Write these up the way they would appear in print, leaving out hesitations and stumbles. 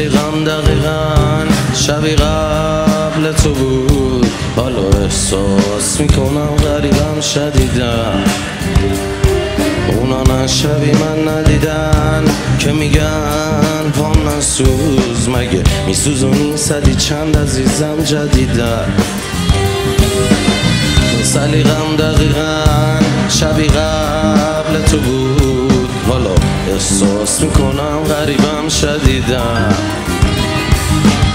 لیغم دقیقا شبیغب لتو بود. حالا احساس میکنم غریبم شدیدن، اونا نه شبیه من ندیدن که میگن پام نسوز، مگه میسوزونی صدی چند عزیزم جدیدن. سلیقم دقیقا شبیه قبل تو بود، حالا احساس میکنم غریبم شدیدن،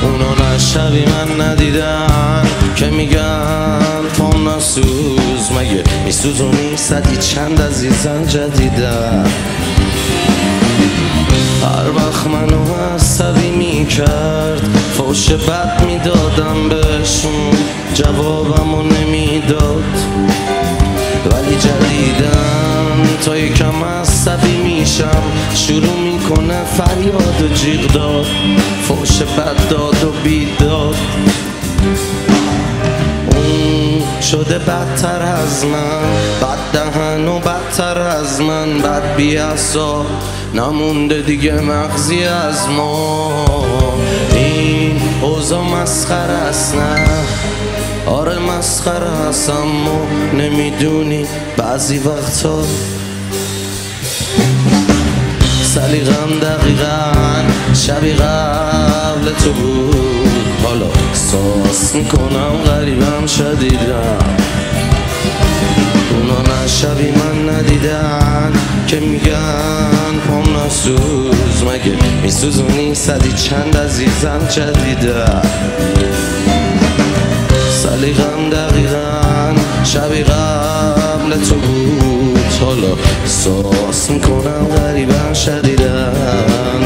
اونا نه شبیه من ندیدن که میگن پام نسوز، مگه میسوزونی صدی چند عزیزم جدیدن. هر وقت منو عصبی میکرد فوش بد میدادم بهشون، جوابمو نمیداد ولی جدیدن تا یکم عصبی میشم شروع میکنه فریاد و جیغ داد، فوش بد داد و بیداد. شده بدتر از من، بد دهن و بدتر از من، بد بی‌عصا نمونده دیگه مغزی از ما. این اوضاع مسخره است، نه آره مسخره است، اما نمیدونی بعضی وقتا سلیقم دقیقا شبیه قبل تو بود، حالا احساس میکنم غریبم شدیدن، اونا نه شبیه من ندیدن که میگن پام نسوز، مگه میسوزونی صدی چند عزیزم جدیدن. سلیقم دقیقا شبیه قبل تو بود، حالا احساس میکنم غریبم شدیدن،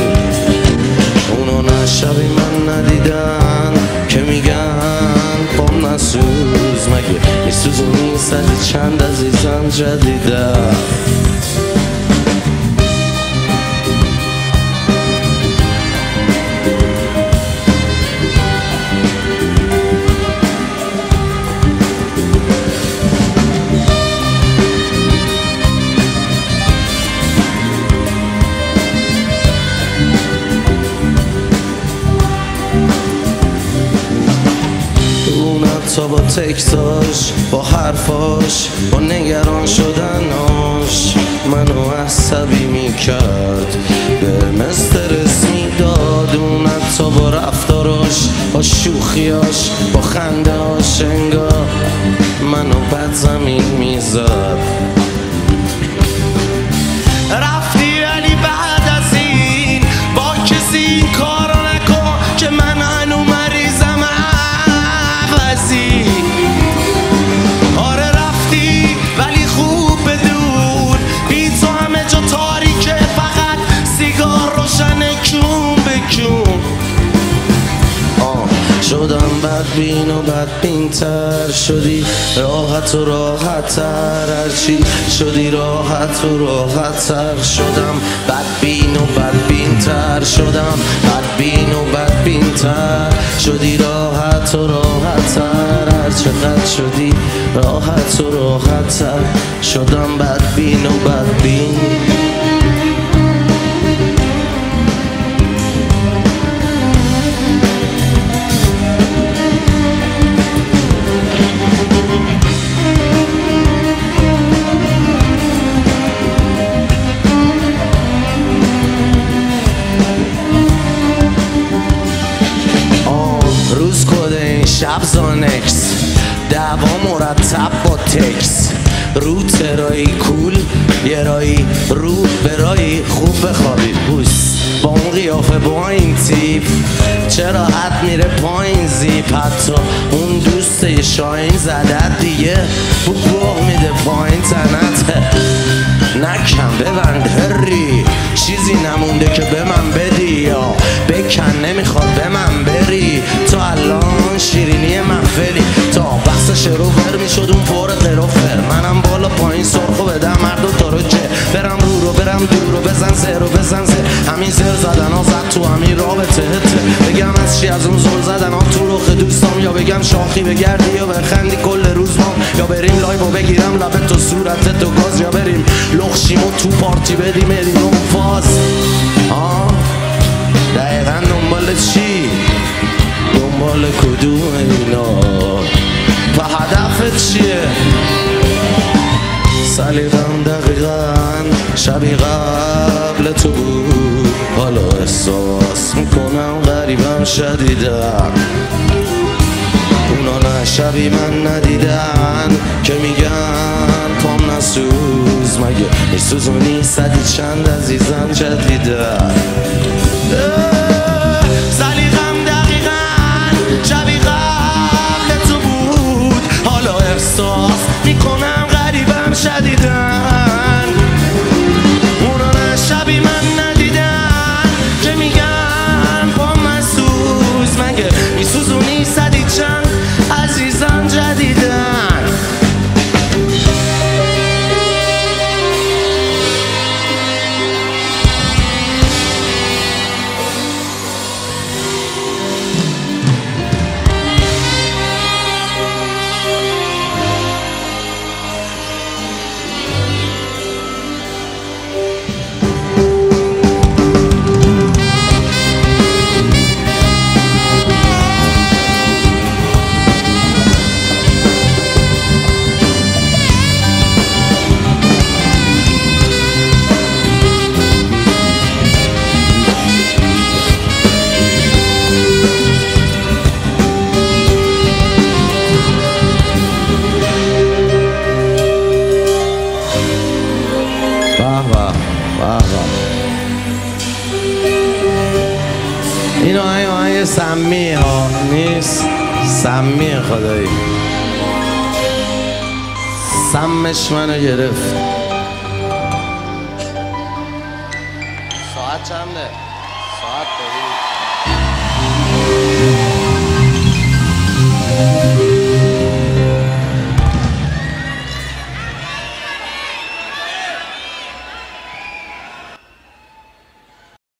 اونا نه شبیه من ندیدن که میگن پام نسوز، مگه میسوزونی صدی چند عزیزم جدیدن. تا با تکتاش، با حرفاش، با نگران شدناش منو عصبی میکرد، به مسترس میداد. اون حتی با رفتاراش، با شوخیاش، با خندهاش انگار منو بد زمین میزد. رفتی علی بعد از این با کسی این کارو نکن که من هنو مریضم عوضی. آره رفتی ولی خوب بدون بی تو همه جا تاریکه، فقط سیگار روشنه کون بکون. شدم بدبین و بدبینتر، شدی راحت و راحتتر، هرچی شدی راحت و راحتتر. شدم بدبین و بدبینتر، شدم بدبین و بدبینتر، شدی راحت و راحتتر، هرچقدر شدی راحت و راحتتر. شدم بدبین و بدبین. شب زانکس دعوا مرتب با تکس، رو ترایی کول یه رایی رو برایی. خوب بخوابید بوس با اون قیافه با این تیپ، چرا حد میره پایین زیپ، حتی اون دوسته شاین زدت دیگه بو بوغ میده پایین تنت. نکم ببند هری، چیزی نمونده که به من بدی یا بکن، نمیخواد به من بری. تو الان شیرینی محفلی، تا بخص شروع بر میشد اون پر قرافه، منم بالا پایین سرخو بدم مرد و تاروجه، برم رو رو برم دور رو بزن زه رو بزن زه. همین زر زدن ها زد تو همین رابطه هته، بگم از چی از اون زل زدن ها تو رخ دوستام، یا بگم شاخی بگردی یا بخندی کل روز ما، یا بریم لایو بگیرم لبت و صورتت و گاز، یا بریم لخشیم و تو پارتی بدیم بریم اون فاز. دقیقا دنبال چی؟ دنبال کدوم اینا؟ و هدفت چیه؟ سلیقم دقیقا شبیه قبل تو بود، حالا احساس میکنم غریبم شدیدن، اونا نه شبیه من ندیدن که میگن پام نسوز، مگه میسوزونی صدی چند عزیزم جدیدن. سلیقم دقیقا شبیه قبل تو بود، حالا احساس میکنم غریبم شدیدن، این آهنگ سمی ها نیست، سمی خدایی سمش منو گرفت. ساعت چنده؟ ساعت دارید؟